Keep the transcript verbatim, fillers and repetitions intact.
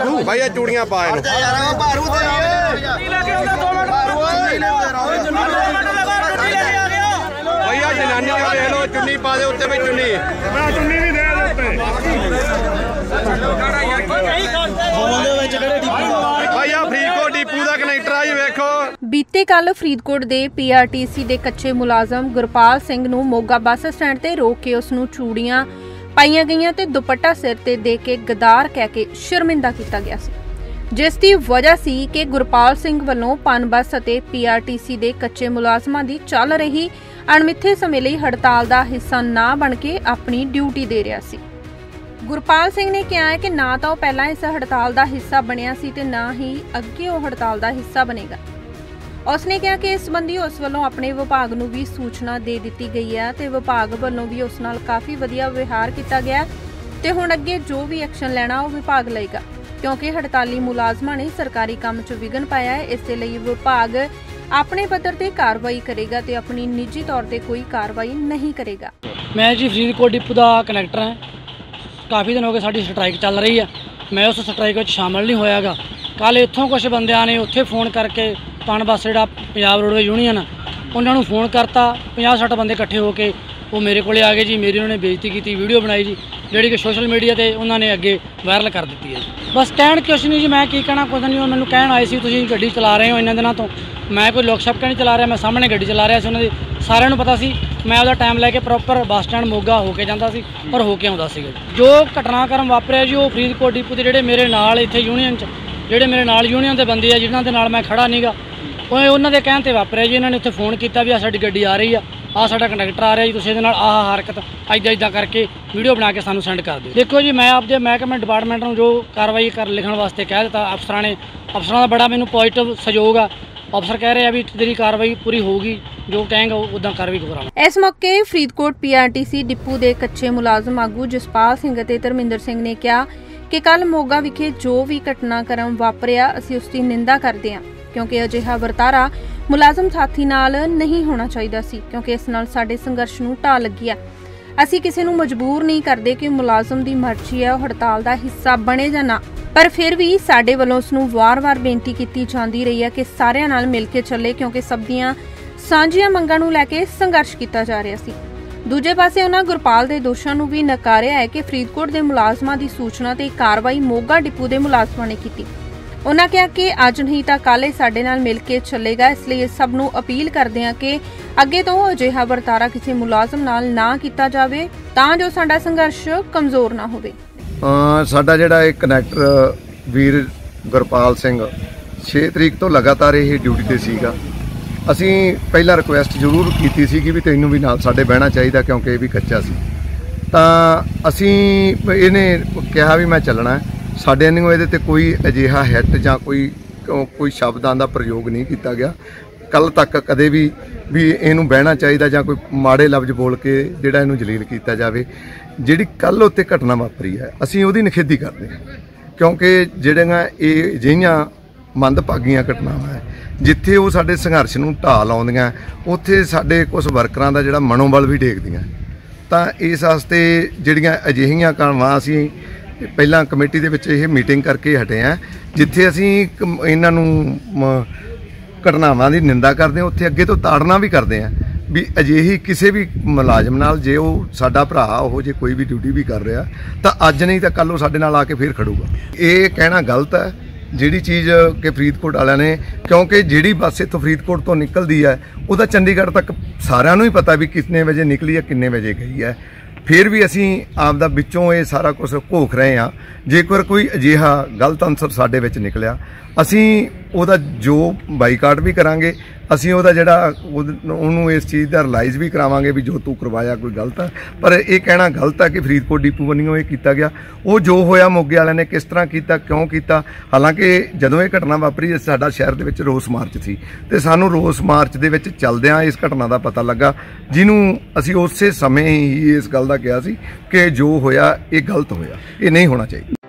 भैया चूड़ियां पाए भैया जनानियां देख लो चुन्नी पा दे उत्ते चुन्नी चुन्नी भी दे भैया फरीदकोट डिपू का कनैक्टर आज वेखो। बीते कल फरीदकोट के पी आर टी सी के कच्चे मुलाजम गुरपाल सिंह नूं मोगा बस स्टैंड से रोक के उसनूं चूड़ियां पाईयां गईयां ते दुपट्टा सिर ते दे के गदार कह के शर्मिंदा किया गया सी, जिस दी वजह सी कि गुरपाल सिंह वल्लों पान बस अते पी आर टी सी दे कच्चे मुलाजमां दी चल रही अणमिथे समय लई हड़ताल दा हिस्सा ना बन के अपनी ड्यूटी दे रहा सी। गुरपाल सिंह ने कहा है कि ना तो वह पहला इस हड़ताल दा हिस्सा बनिया सी ते ना ही अगे वह हड़ताल दा हिस्सा बनेगा। उसने कहा कि इस संबंधी उस वालों अपने विभाग को भी सूचना दे दी गई है तो विभाग वालों भी उस नाल काफ़ी वधिया व्यवहार किया गया तो हुण अगे जो भी एक्शन लेना वह विभाग लेगा, क्योंकि हड़ताली मुलाजमान ने सरकारी काम च विघन पाया है, इसके लिए विभाग अपने पद्धर पर कार्रवाई करेगा तो अपनी निजी तौर पर कोई कार्रवाई नहीं करेगा। मैं जी फरीदकोट डिपू का कनैक्टर है, काफ़ी दिन हो गए साड़ी स्ट्राइक चल रही है, मैं उस स्ट्राइक में शामिल नहीं होया गा। कल इत्थों कुछ बंदियां ने उत्थे फोन करके पान बस जो पंजाब रोडवेज यूनियन उन्होंने फोन करता, पचास सठ बंदे इकट्ठे होकर वो मेरे को आ गए जी, मेरी उन्होंने बेइज्जती की, वीडियो बनाई जी जी कि सोशल मीडिया से उन्होंने अगे वायरल कर दी है। बस कहण कुछ नहीं जी, मैं की कहना कुछ नहीं, मैं कहण आए सी तुसीं गड्डी चला रहे हो इन्होंने दिनों तो, मैं कोई लोक छपका नहीं चला रहा, मैं सामने गड्डी चला रहा सी, उन्होंने सारे पता सी, मैं आपका टाइम लैके प्रॉपर बस स्टैंड मोगा होके जाता सी और होके आता सी। जो घटनाक्रम वापरिया जी वो फरीदकोट डिपू के जोड़े मेरे नाल इत्थे यूनियन जोड़े मेरे नाल यूनियन के बंदे आ जिन्होंने नाल मैं खड़ा नहीं गा, उन्होंने कहने पर वापरिया जी। इन्होंने उत्थे फोन किया भी आ साड़ी गड्डी आ रही है, आ साड़ा कंडक्टर आ रहा जी, तुसीं इहदे नाल आह हरकत इदा इदा करके वीडियो बना के सानू सेंड कर दिओ। देखो जी मैं आपके महकमे डिपार्टमेंट नूं जो कार्रवाई कर लिखण वास्ते कह दिता, अफसरां ने अफसरां दा बड़ा मैनूं पॉजिटिव सहयोग आ, अफसर कह रहे हैं भी तेरी कार्रवाई पूरी होगी, जो कहेंगे उदा कार्रवाई करांगे। इस मौके Faridkot P R T C depot के कच्चे मुलाजम आगू जसपाल सिंह ते धर्मिंदर सिंह ने कहा कि कल मोगा विखे जो भी घटनाक्रम वापरिया असीं उसकी निंदा करदे हां, क्योंकि अजिहा वर्तारा मुलाजम साथी नाल नहीं होना चाहिए सी, क्योंकि इस नाल साडे संघर्ष नूं ढा लगी है। असीं किसी नूं मजबूर नहीं करते कि मुलाजम की मर्जी है हड़ताल का हिस्सा बने जां ना, पर फिर भी साडे वल्लों उस नूं वार-वार बेनती कीती जांदी रही है कि सारिआं नाल मिल के चले, क्योंकि सब दीआं सांझीआं मंगां नूं लैके संघर्ष कीता जा रिहा सी। दूजे पासे उन्होंने गुरपाल के दोषां नूं भी नकारिया है कि फरीदकोट के मुलाजमां की सूचना ते कार्रवाई मोगा डिपू के मुलाजमां ने की। उन्होंने कहा कि अज नहीं तो कल साडे नाल मिल के चलेगा, इसलिए सब नूं अपील करते हैं कि अगे तो अजिहा वर्तारा किसी मुलाजम नाल ना किया जाए तां जो साडा संघर्ष कमज़ोर ना होवे। साडा जिहड़ा इह कनैक्टर वीर गुरपाल सिंह छे तरीक तो लगातार यही ड्यूटी ते सीगा, असीं पहला रिक्वेस्ट जरूर कीती सी कि भी तैनूं भी नाल साडे बहना चाहिदा क्योंकि यह भी कच्चा सी, तां असीं इहने कहा भी मैं चलना है। साढ़े नूं इहदे ते कोई अजिहा हिट जां कोई कोई शब्दां दा प्रयोग नहीं किया गया, कल तक कदे भी भी इहनूं बहना चाहिदा जां कोई माड़े लफ्ज बोल के जिहड़ा इहनूं जलील किया जाए। जिहड़ी कल उत्ते घटना वापरी है असीं उहदी निखेधी करदे हां, क्योंकि जिहड़ियां इह अजिहियां मंदभागीआं घटनावां है जिथे वो साडे संघर्ष नूं ढा लाउंदियां उत्थे साडे कुछ वर्करां दा जिहड़ा मनोबल भी टेकदियां, तां इस वास्ते जिहड़ियां अजिहियां घटनावां असीं पहला कमेटी दे विच ये मीटिंग करके हटे हैं, जिथे असीं इन्हां नूं घटनावां दी निंदा करदे हां, उत्थे अगे तो ताड़ना भी करदे हां भी अजिही किसी भी मुलाजम नाल जे वो साडा भरा हो जे कोई भी ड्यूटी भी कर रहा तां अज नहीं तां कल वो साडे नाल आके फिर खड़ूगा। ये कहना गलत है जिहड़ी चीज़ कि फरीदकोट वालियां ने, क्योंकि जिहड़ी बस इत्थों फरीदकोट तो निकलदी है उहदा चंडीगढ़ तक सारिआं नूं ही पता भी कितने वजे निकली है किन्ने वजे गई है, फिर भी असीं आपदा विचों ये सारा कुछ घोख रहे हाँ। जेकर कोई अजिहा गलत अंसर साडे विच निकलिया असीं उहदा जो बाईकाट भी करांगे, असीं उहदा जिहड़ा उहनूं इस चीज़ दा रिलाइज भी करावांगे भी जो तू करवाया कोई गलत है, पर यह कहना गलत है कि फरीदकोट डिपू वल्लों यह किया गया। वो जो होया मोगे वालियां ने किस तरह किया क्यों किया, हालांकि जदों यह घटना वापरी साडा शहर दे विच रोस मार्च सी ते सानूं रोस मार्च दे विच चलदिआं इस घटना का पता लगा, जिन्हों असीं उस समय ही इस गल का कहा सी कि जो होया ये गलत होया, ये नहीं होना चाहिए।